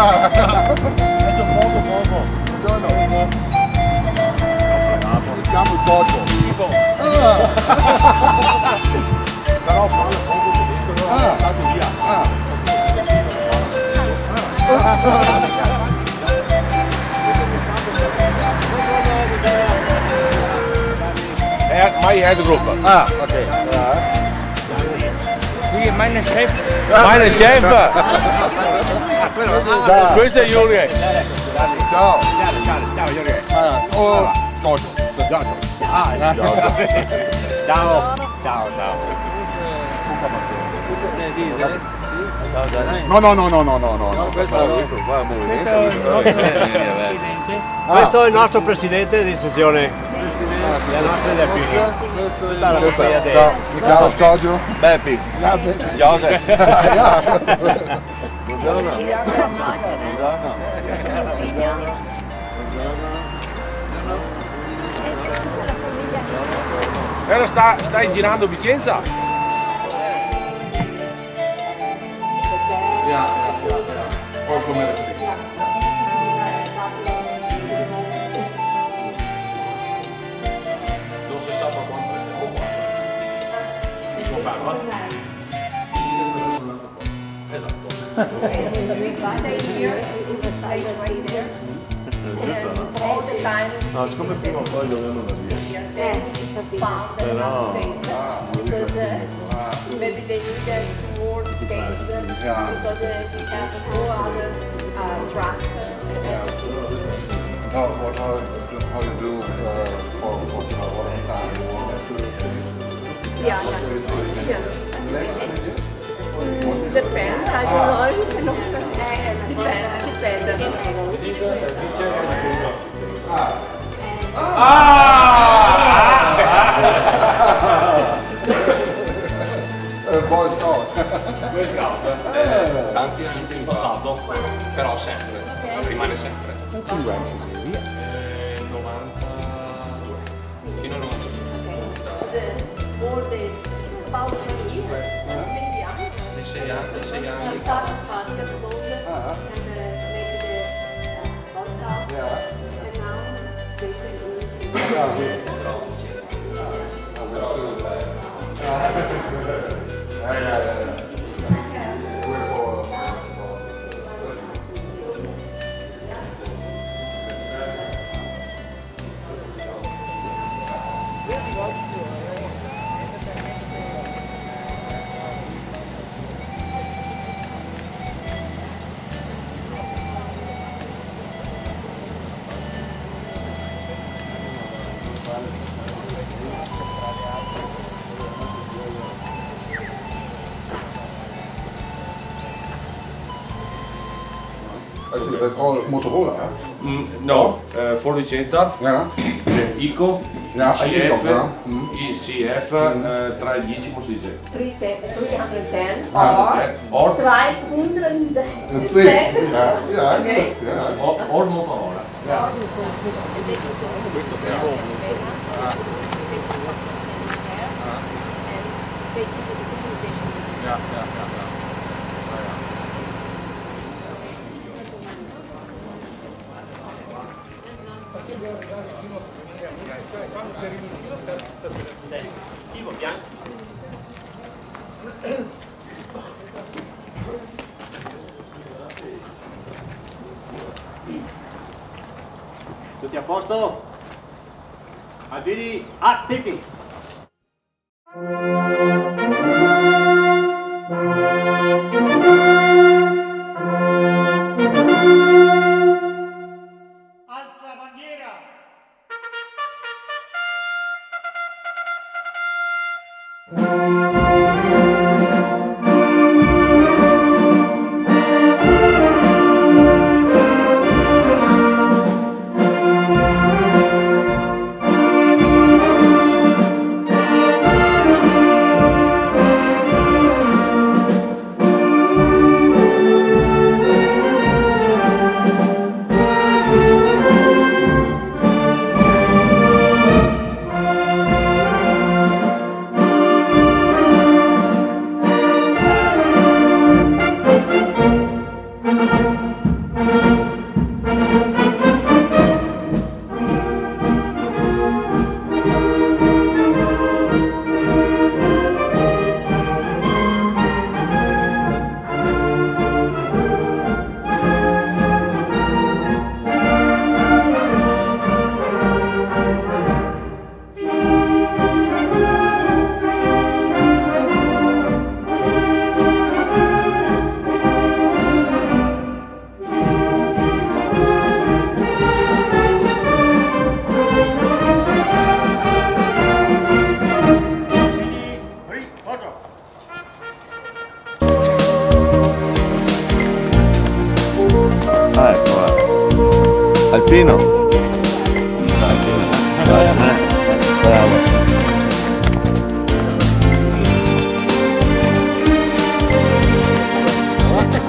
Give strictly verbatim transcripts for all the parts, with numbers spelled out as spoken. È un poco poco. Buongiorno. Mettiamo il poco. Tipo. Però parla poco tedesco, non è andato via. Ah. Meine Herrgruppe. Ah, okay. Hier, ja. Meine Chef. Meine Chef. Grüße, Julian. Ciao. Ciao, Julian. Oh, ciao. Ciao. Ah, ja. Ciao. Ciao. Ciao. No, no, no, no, no, no, no. Questo è il nostro presidente di sessione. La nostra è qui. La nostra è qui. Ciao, Claudio. Beppi. Joseph. Buongiorno. Buongiorno. Però stai girando Vicenza? Porco Mersi. No, siccome prima o poi dovremmo andare via. Eh, però... Maybe they needed more space because we have no other track. No, what how you do for one time? Yeah, yeah. Depende, I don't know, I don't know. Dipende, dipende. Ah! Ah! Boy Scout. Boy Scout. Eh, tanti anni in passato, però sempre, rimane sempre. Quanti anni sei? Eh, novantadue. Fino al novantadue. sei anni, sei anni. I see that all Motorola, huh? Mm, no, oh. uh, for Vicenza, yeah. The Eco, yeah, C F, yeah. Mm. E C F, mm. uh, tra i dieci come si dice? three ten ah. Or three ten, yeah. Yeah. Okay. Yeah. Or, or Motorola, yeah. Questo è un po'. Ivo Bianchi. Tutti a posto? Avvidi attenti! Pino. Grazie. Grazie. Bravo. Grazie, grazie, grazie.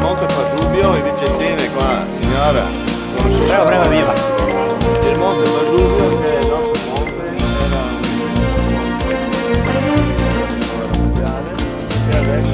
Monte Pasubio e Vicentine qua, signora. Prego, prego, viva. Il Monte Pasubio che è il nostro monte, era un mondiale e adesso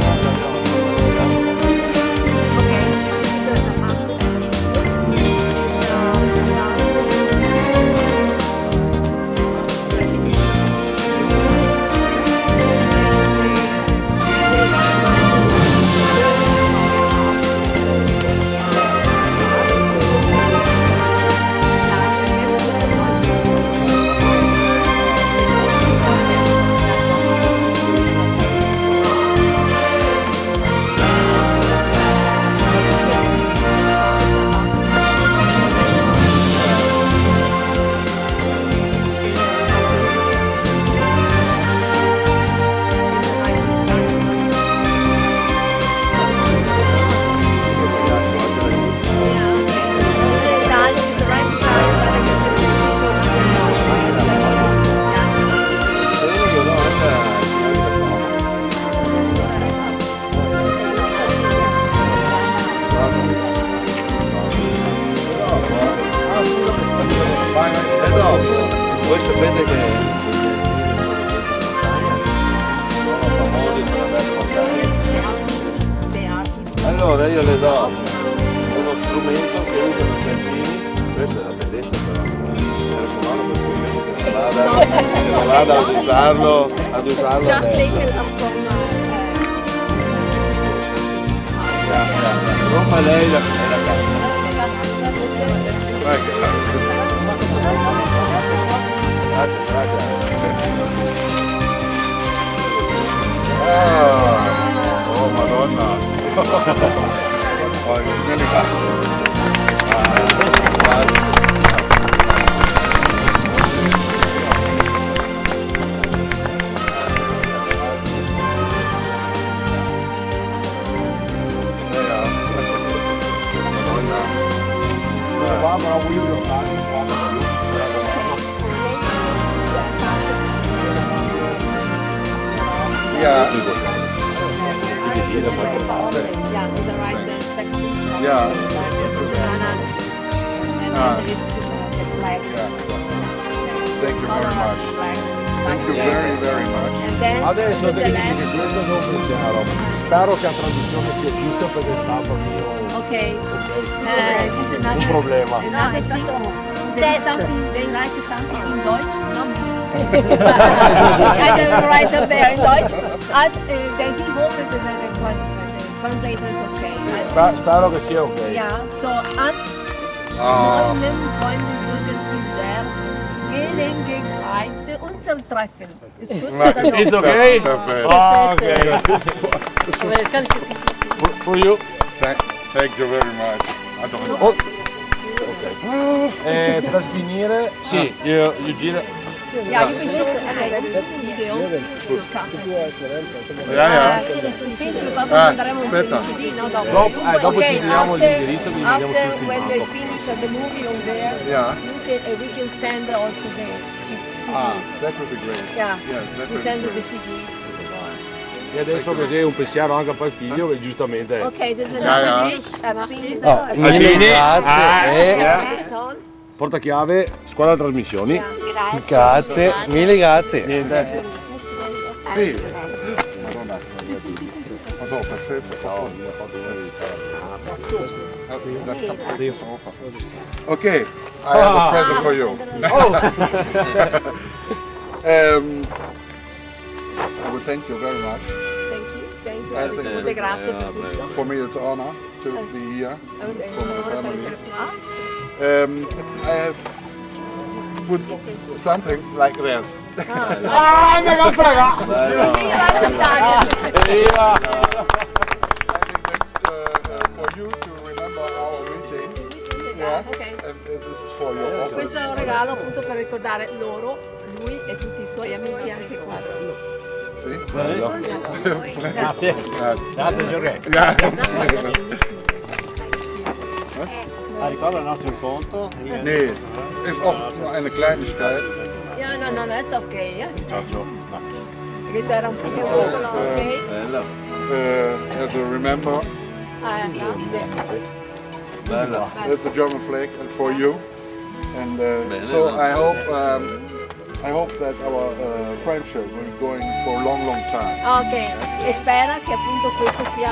abbiamo. Voi sapete che sono famosi per aver portato. Allora io le do uno strumento che usa i steppini, questa è la bellezza però, per comando per cui che non vada ad usarlo, ad usarlo adesso. Rompa lei la carta. Grazie, grazie. Oh, oh madonna. Oh, che eleganza. Ah, grazie. Yeah. Yeah, to the right the section. Yeah. And uh, is the flag. Thank you very much. Thank you very very much. And then adesso devi dire questo non funziona. Spero che la traduzione sia giusta perché stavo io. Okay. Uh, un problema. There is something they write something in Deutsch, no? I don't write up there in Deutsch. At, uh, they give hope that the, the, the translator is okay. Spero che sia okay. Yeah, so at uh. Morgen wollen wir in der Gelegenheit uns treffen. Ist gut oder no? It's okay? Perfect. Oh, okay. for, for you. Thank, thank you very much. I don't know. Oh. Okay. Eh, per finire, sì, io, io giro. Yeah, you can show the video. Yeah, yeah. Aspetta. Dopo ci diamo l'indirizzo, quindi vediamo sul filmato. When they finish the movie on there, we can send also the C D. Ah, that would be great. Yeah, we send the C D. E adesso così un pensiero anche per il figlio che giustamente... Ok, this is a finish. Alpini, grazie. Portachiave, Squadra Trasmissioni. Grazie, grazie, mille grazie. Niente. Sì. Madonna, so, per senza. No, mi ha fatto one. Okay, I have a present for you. Oh! um, I would thank you very much. Thank you. I think it would, uh, for me it's an honor to be here for my family. Um, I have put something like this. Ah, I'm not afraid. I think that's uh, uh, for you to remember our meeting. Yeah. Okay. And this is for your office. Questo è un regalo appunto per ricordare loro, lui e tutti I suoi amici anche qua. Sì. Grazie. Grazie Giorgio. Ah, ricorda il nostro incontro? Nee, ist auch nur eine Kleinigkeit. Ja, no, no, no, it's okay, ja. Perché era un po' più grosso, ok? Bella. As a remember. Ah, no. Bella. That's a German flag and for you. And uh, so I hope um, I hope that our uh, friendship will be going for a long, long time. Ok, e spera che appunto questo sia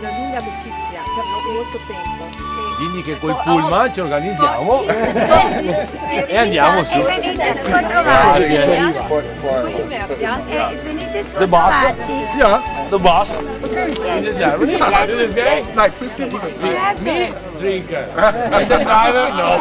una lunga amicizia per molto tempo. Sì. Digli che col pullman ci organizziamo e andiamo su. E venite su a trovarci. E venite su a trovarci. Yeah, the bus. Okay. Yes. Yes. Like fifty minutes. Me, drink. And the driver, no.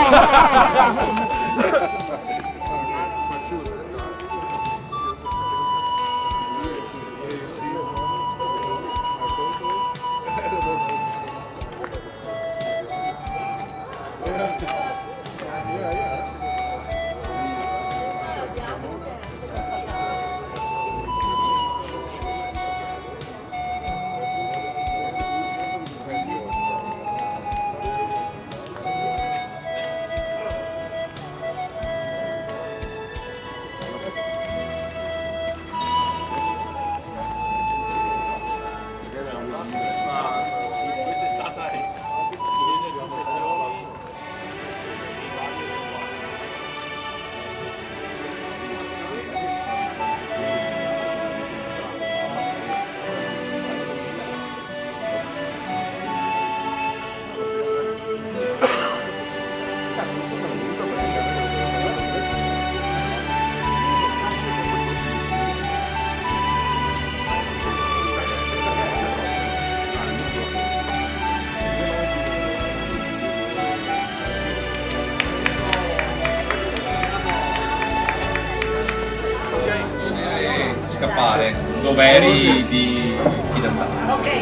Doveri di fidanzata. Ok, let's say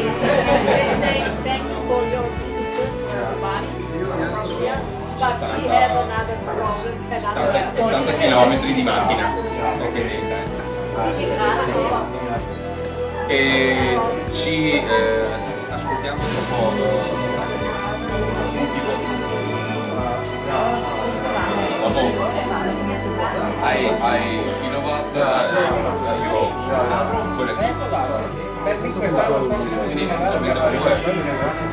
thank you for your beautiful body from here, but we have another problem, another settanta chilometri di macchina. E ci ascoltiamo un po' l'ultimo. Hai kilowatt io. Questo è stato un po' di